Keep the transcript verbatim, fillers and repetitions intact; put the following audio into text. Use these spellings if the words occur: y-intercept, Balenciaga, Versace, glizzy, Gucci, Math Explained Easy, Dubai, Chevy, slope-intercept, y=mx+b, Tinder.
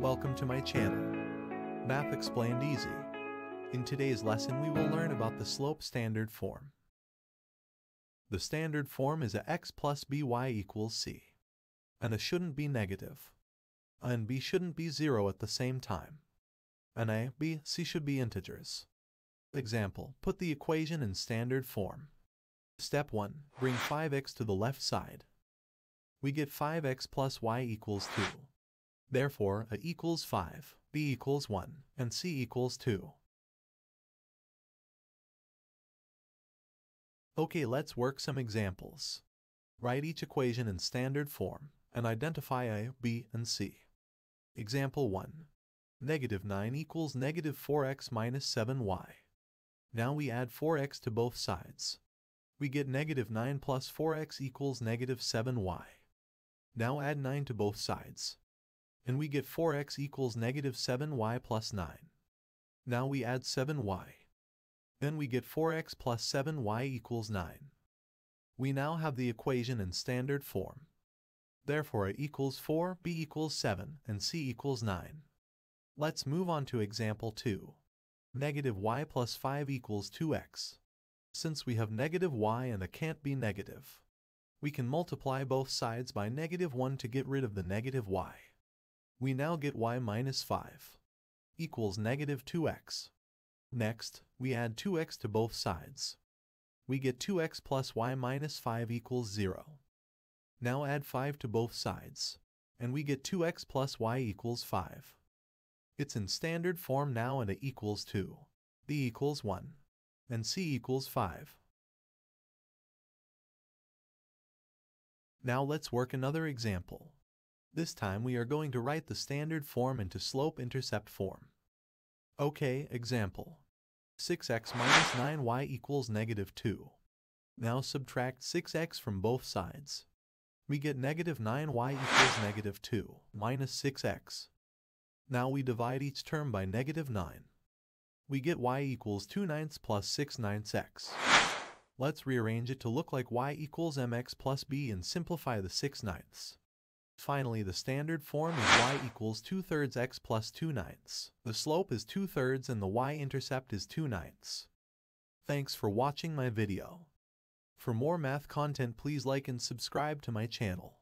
Welcome to my channel, Math Explained Easy. In today's lesson we will learn about the slope standard form. The standard form is a x plus by equals c. And a shouldn't be negative. A and b shouldn't be zero at the same time. And a, b, c should be integers. Example, put the equation in standard form. Step one, bring five x to the left side. We get five x plus y equals two. Therefore, a equals five, b equals one, and c equals two. Okay, let's work some examples. Write each equation in standard form, and identify a, b, and c. Example one. Negative nine equals negative four x minus seven y. Now we add four x to both sides. We get negative nine plus four x equals negative seven y. Now add nine to both sides. And we get four x equals negative seven y plus nine. Now we add seven y. Then we get four x plus seven y equals nine. We now have the equation in standard form. Therefore a equals four, b equals seven, and c equals nine. Let's move on to example two. Negative y plus five equals two x. Since we have negative y and a can't be negative, we can multiply both sides by negative one to get rid of the negative y. We now get y minus five equals negative two x. Next, we add two x to both sides. We get two x plus y minus five equals zero. Now add five to both sides, and we get two x plus y equals five. It's in standard form now and a equals two, b equals one, and c equals five. Now let's work another example. This time we are going to write the standard form into slope-intercept form. Okay, example. six x minus nine y equals negative two. Now subtract six x from both sides. We get negative nine y equals negative two minus six x. Now we divide each term by negative nine. We get y equals two ninths plus six ninths x. Let's rearrange it to look like y equals mx plus b and simplify the six ninths. Finally, the standard form is y equals two thirds x plus two ninths. The slope is two thirds and the y-intercept is two ninths. Thanks for watching my video. For more math content, please like and subscribe to my channel.